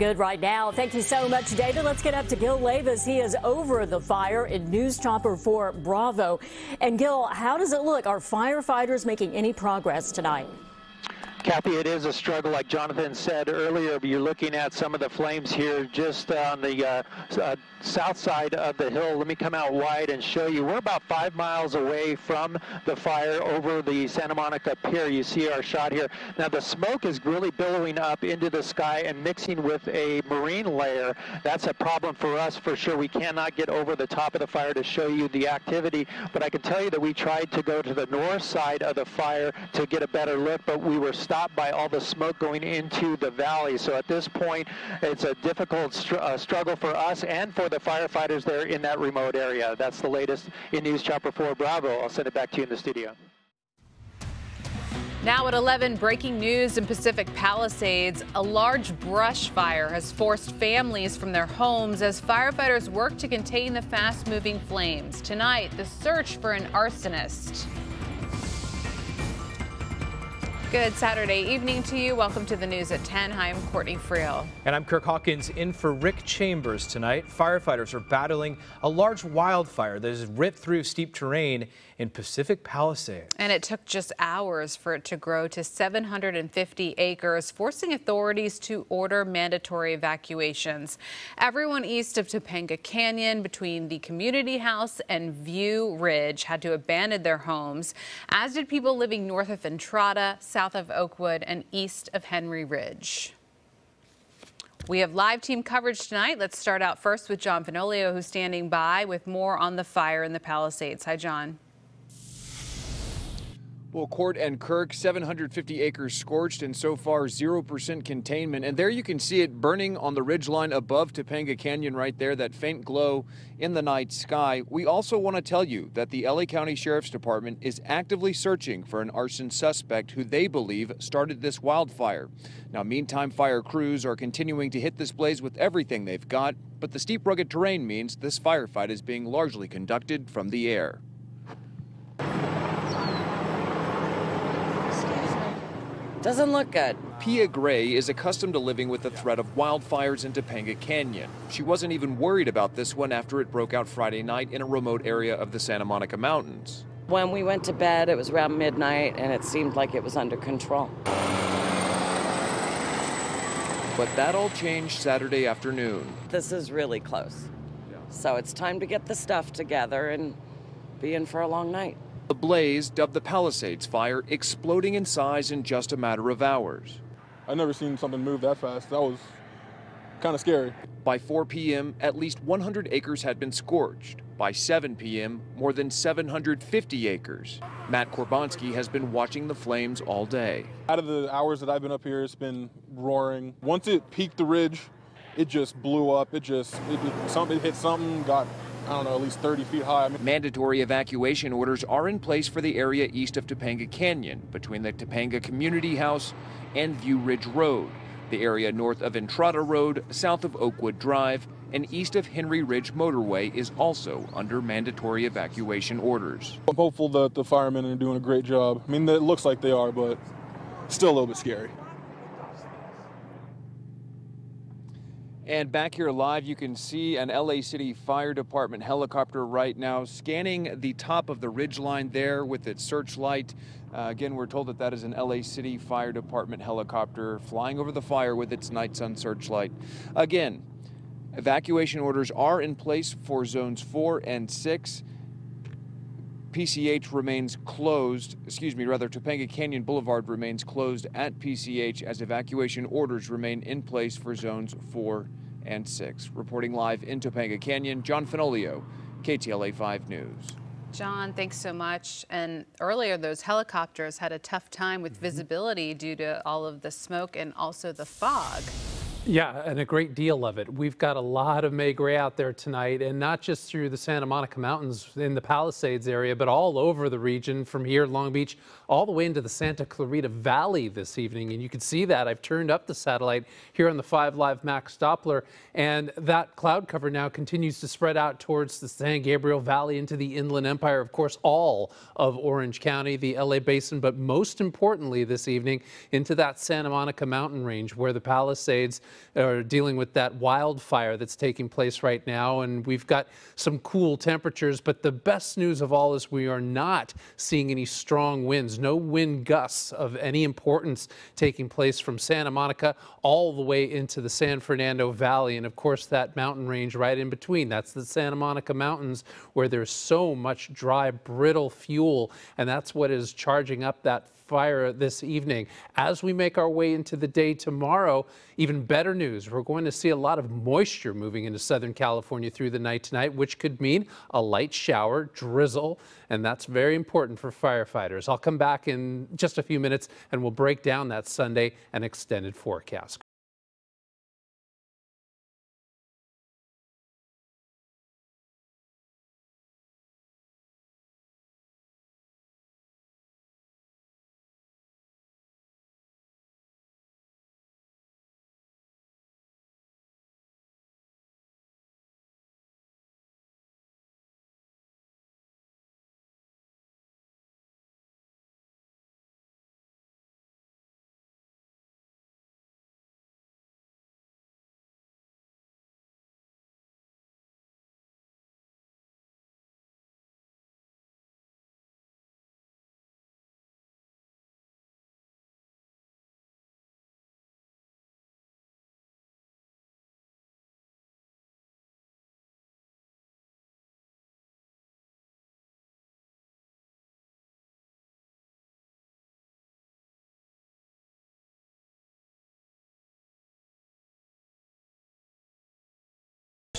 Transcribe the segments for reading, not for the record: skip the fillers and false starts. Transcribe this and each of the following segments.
Good right now. Thank you so much, David. Let's get up to Gil Lavis. He is over the fire in News Chopper 4 Bravo. And Gil, how does it look? Are firefighters making any progress tonight? Kathy, it is a struggle, like Jonathan said earlier. You're looking at some of the flames here just on the south side of the hill. Let me come out wide and show you. We're about 5 miles away from the fire over the Santa Monica Pier. You see our shot here. Now, the smoke is really billowing up into the sky and mixing with a marine layer. That's a problem for us for sure. We cannot get over the top of the fire to show you the activity, but I can tell you that we tried to go to the north side of the fire to get a better look, but we were stopped by all the smoke going into the valley. So at this point, it's a difficult struggle for us and for the firefighters there in that remote area. That's the latest in News Chopper 4 Bravo. I'll send it back to you in the studio. Now at 11, breaking news in Pacific Palisades. A large brush fire has forced families from their homes as firefighters work to contain the fast-moving flames. Tonight, the search for an arsonist. Good Saturday evening to you. Welcome to the news at 10. Hi, I'm Courtney Friel. And I'm Kirk Hawkins in for Rick Chambers tonight. Firefighters are battling a large wildfire that has ripped through steep terrain in Pacific Palisades. And it took just hours for it to grow to 750 acres, forcing authorities to order mandatory evacuations. Everyone east of Topanga Canyon between the community house and View Ridge had to abandon their homes, as did people living north of Entrada, south of Oakwood and east of Henry Ridge. We have live team coverage tonight. Let's start out first with John Finnolio, who's standing by with more on the fire in the Palisades. Hi, John. Well, Court and Kirk, 750 acres scorched and so far 0% containment. And there you can see it burning on the ridgeline above Topanga Canyon right there, that faint glow in the night sky. We also want to tell you that the LA County Sheriff's Department is actively searching for an arson suspect who they believe started this wildfire. Now, meantime, fire crews are continuing to hit this blaze with everything they've got, but the steep, rugged terrain means this firefight is being largely conducted from the air. Doesn't look good. Pia Gray is accustomed to living with the threat of wildfires in Topanga Canyon. She wasn't even worried about this one after it broke out Friday night in a remote area of the Santa Monica Mountains. When we went to bed, it was around midnight, and it seemed like it was under control. But that all changed Saturday afternoon. This is really close. So it's time to get the stuff together and be in for a long night. The blaze, dubbed the Palisades Fire, exploding in size in just a matter of hours. I've never seen something move that fast. That was kind of scary. By 4 p.m., at least 100 acres had been scorched. By 7 p.m., more than 750 acres. Matt Korbanski has been watching the flames all day. Out of the hours that I've been up here, it's been roaring. Once it peaked the ridge, it just blew up. It hit something, got, I don't know, at least 30 feet high. Mandatory evacuation orders are in place for the area east of Topanga Canyon, between the Topanga Community House and View Ridge Road, the area north of Entrada Road, south of Oakwood Drive, and east of Henry Ridge Motorway is also under mandatory evacuation orders. I'm hopeful that the firemen are doing a great job. I mean, it looks like they are, but still a little bit scary. And back here live, you can see an LA City Fire Department helicopter right now scanning the top of the ridgeline there with its searchlight. Again, we're told that that is an LA City Fire Department helicopter flying over the fire with its night sun searchlight. Again, evacuation orders are in place for zones 4 and 6. PCH remains closed, Topanga Canyon Boulevard remains closed at PCH as evacuation orders remain in place for zones 4 and 6. Reporting live in Topanga Canyon, John Finnolio, KTLA 5 News. John, thanks so much. And earlier, those helicopters had a tough time with visibility due to all of the smoke and also the fog. Yeah, and a great deal of it. We've got a lot of May Gray out there tonight, and not just through the Santa Monica Mountains in the Palisades area, but all over the region from here, Long Beach, all the way into the Santa Clarita Valley this evening. And you can see that. I've turned up the satellite here on the 5 Live Max Doppler, and that cloud cover now continues to spread out towards the San Gabriel Valley into the Inland Empire, of course, all of Orange County, the LA Basin, but most importantly this evening into that Santa Monica mountain range where the Palisades or dealing with that wildfire that's taking place right now. And we've got some cool temperatures, but the best news of all is we are not seeing any strong winds, no wind gusts of any importance taking place from Santa Monica all the way into the San Fernando Valley. And of course, that mountain range right in between, that's the Santa Monica Mountains, where there's so much dry, brittle fuel. And that's what is charging up that fire this evening. As we make our way into the day tomorrow, even better news, we're going to see a lot of moisture moving into Southern California through the night tonight, which could mean a light shower, drizzle, and that's very important for firefighters. I'll come back in just a few minutes and we'll break down that Sunday and extended forecast.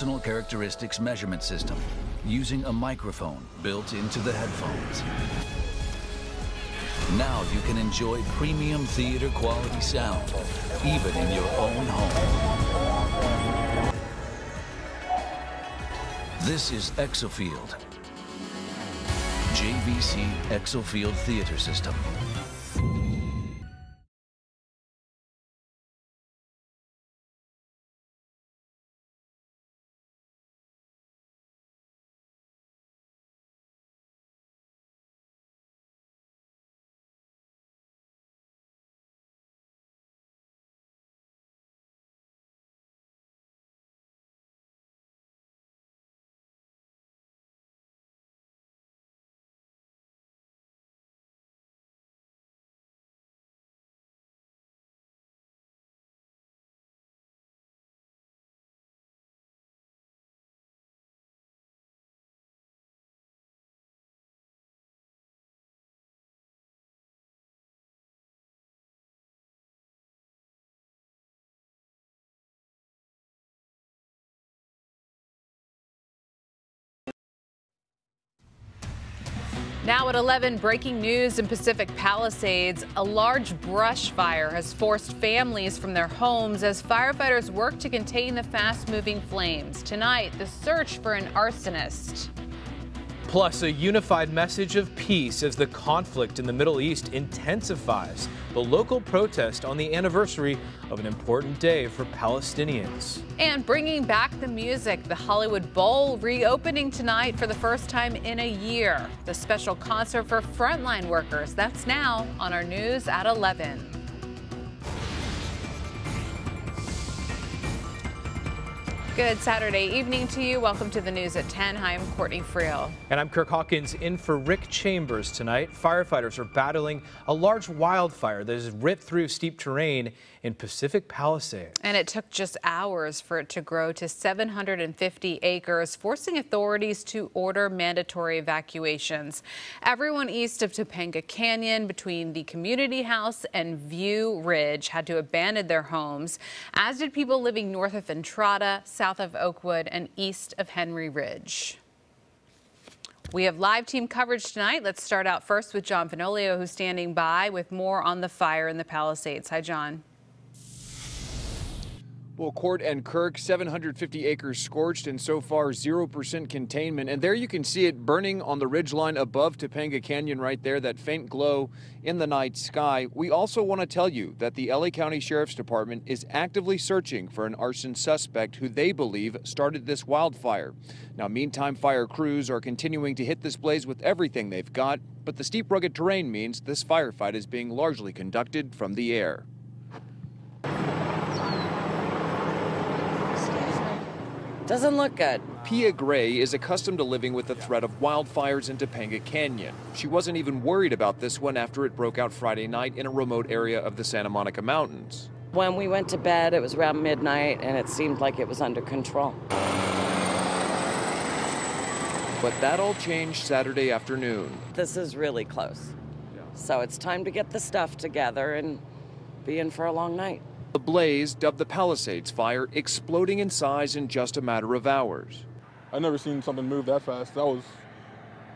Personal characteristics measurement system using a microphone built into the headphones. Now you can enjoy premium theater quality sound even in your own home. This is Exofield, JVC Exofield Theater System. Now at 11, breaking news in Pacific Palisades. A large brush fire has forced families from their homes as firefighters work to contain the fast-moving flames. Tonight, the search for an arsonist. Plus, a unified message of peace as the conflict in the Middle East intensifies. The local protest on the anniversary of an important day for Palestinians. And bringing back the music, the Hollywood Bowl reopening tonight for the first time in a year. The special concert for frontline workers, that's now on our news at 11. Good Saturday evening to you. Welcome to the news at 10. Hi, I'm Courtney Friel. And I'm Kirk Hawkins, in for Rick Chambers tonight. Firefighters are battling a large wildfire that has ripped through steep terrain in Pacific Palisades. And it took just hours for it to grow to 750 acres, forcing authorities to order mandatory evacuations. Everyone east of Topanga Canyon between the community house and View Ridge had to abandon their homes, as did people living north of Entrada, south of Oakwood and east of Henry Ridge. We have live team coverage tonight. Let's start out first with John Finnolio, who's standing by with more on the fire in the Palisades. Hi, John. Well, Court and Kirk, 750 acres scorched and so far 0% containment. And there you can see it burning on the ridgeline above Topanga Canyon right there, that faint glow in the night sky. We also want to tell you that the LA County Sheriff's Department is actively searching for an arson suspect who they believe started this wildfire. Now, meantime, fire crews are continuing to hit this blaze with everything they've got, but the steep, rugged terrain means this firefight is being largely conducted from the air. Doesn't look good. Pia Gray is accustomed to living with the threat of wildfires in Topanga Canyon. She wasn't even worried about this one after it broke out Friday night in a remote area of the Santa Monica Mountains. When we went to bed, it was around midnight, and it seemed like it was under control. But that all changed Saturday afternoon. This is really close. So it's time to get the stuff together and be in for a long night. The blaze, dubbed the Palisades Fire, exploding in size in just a matter of hours. I've never seen something move that fast. That was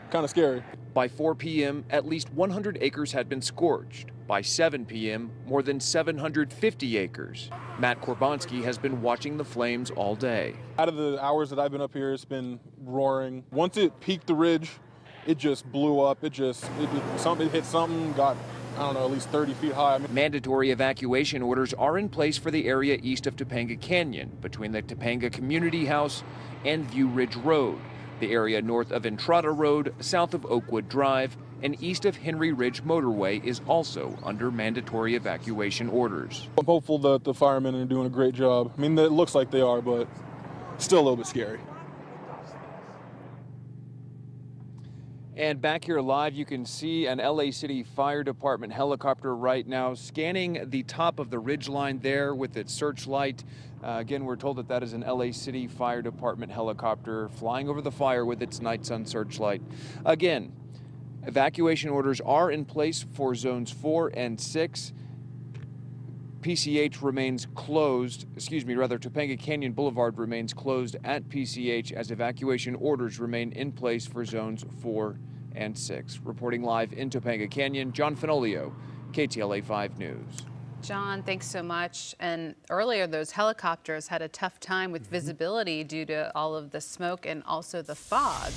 kind of scary. By 4 p.m., at least 100 acres had been scorched. By 7 p.m., more than 750 acres. Matt Korbanski has been watching the flames all day. Out of the hours that I've been up here, it's been roaring. Once it peaked the ridge, it just blew up. It hit something, got, I don't know, at least 30 feet high. I mean, mandatory evacuation orders are in place for the area east of Topanga Canyon, between the Topanga Community House and View Ridge Road, the area north of Entrada Road, south of Oakwood Drive, and east of Henry Ridge Motorway is also under mandatory evacuation orders. I'm hopeful that the firemen are doing a great job. I mean, it looks like they are, but still a little bit scary. And back here live, you can see an LA City Fire Department helicopter right now scanning the top of the ridgeline there with its searchlight. Again, we're told that that is an LA City Fire Department helicopter flying over the fire with its night sun searchlight. Again, evacuation orders are in place for zones 4 and 6. PCH remains closed, Topanga Canyon Boulevard remains closed at PCH as evacuation orders remain in place for zones 4 and 6. Reporting live in Topanga Canyon, John Finnolio, KTLA 5 News. John, thanks so much. And earlier, those helicopters had a tough time with visibility due to all of the smoke and also the fog.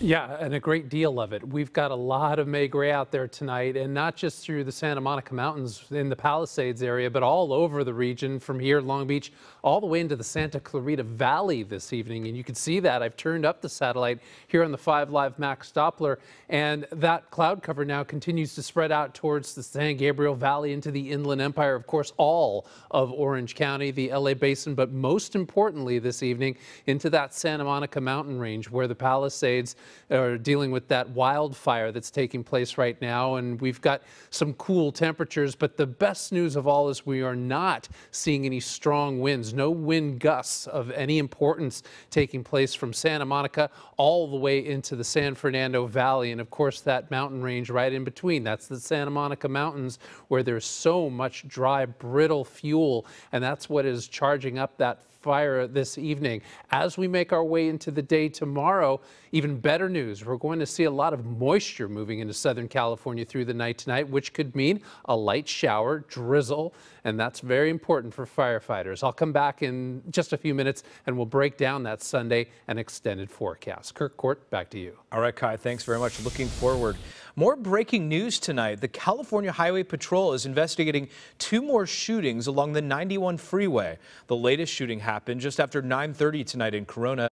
Yeah, and a great deal of it. We've got a lot of May gray out there tonight, and not just through the Santa Monica Mountains in the Palisades area, but all over the region from here, Long Beach, all the way into the Santa Clarita Valley this evening. And you can see that. I've turned up the satellite here on the 5 Live Max Doppler, and that cloud cover now continues to spread out towards the San Gabriel Valley into the Inland Empire, of course, all of Orange County, the LA Basin, but most importantly this evening into that Santa Monica Mountain range where the Palisades are dealing with that wildfire that's taking place right now. And we've got some cool temperatures, but the best news of all is we are not seeing any strong winds, no wind gusts of any importance taking place from Santa Monica all the way into the San Fernando Valley. And of course, that mountain range right in between, that's the Santa Monica Mountains, where there's so much dry, brittle fuel. And that's what is charging up that fire this evening. As we make our way into the day tomorrow, even better news, we're going to see a lot of moisture moving into Southern California through the night tonight, which could mean a light shower, drizzle, and that's very important for firefighters. I'll come back in just a few minutes and we'll break down that Sunday and extended forecast. Kirk, Court, back to you. All right, Kai, thanks very much. Looking forward. More breaking news tonight. The California Highway Patrol is investigating 2 more shootings along the 91 freeway. The latest shooting happened just after 9:30 tonight in Corona.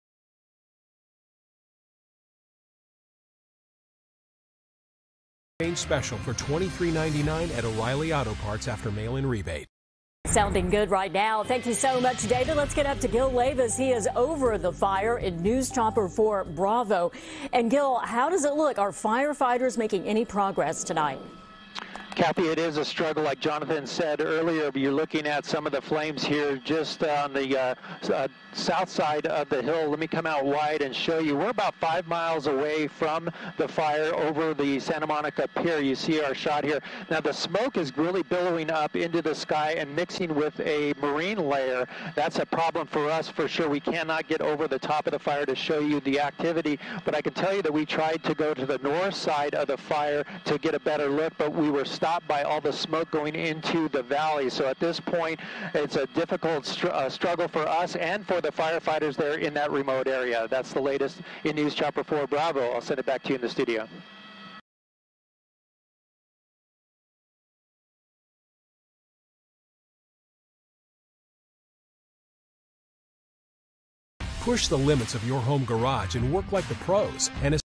Special for $23.99 at O'Reilly Auto Parts after mail-in rebate. Sounding good right now. Thank you so much, David. Let's get up to Gil Lavis. He is over the fire in News Chopper 4 Bravo. And Gil, how does it look? Are firefighters making any progress tonight? Kathy, it is a struggle, like Jonathan said earlier. You're looking at some of the flames here just on the south side of the hill. Let me come out wide and show you. We're about 5 miles away from the fire over the Santa Monica Pier. You see our shot here. Now, the smoke is really billowing up into the sky and mixing with a marine layer. That's a problem for us for sure. We cannot get over the top of the fire to show you the activity, but I can tell you that we tried to go to the north side of the fire to get a better look, but we were stopped by all the smoke going into the valley. So at this point, it's a difficult struggle for us and for the firefighters there in that remote area. That's the latest in News Chopper 4 Bravo. I'll send it back to you in the studio. Push the limits of your home garage and work like the pros. And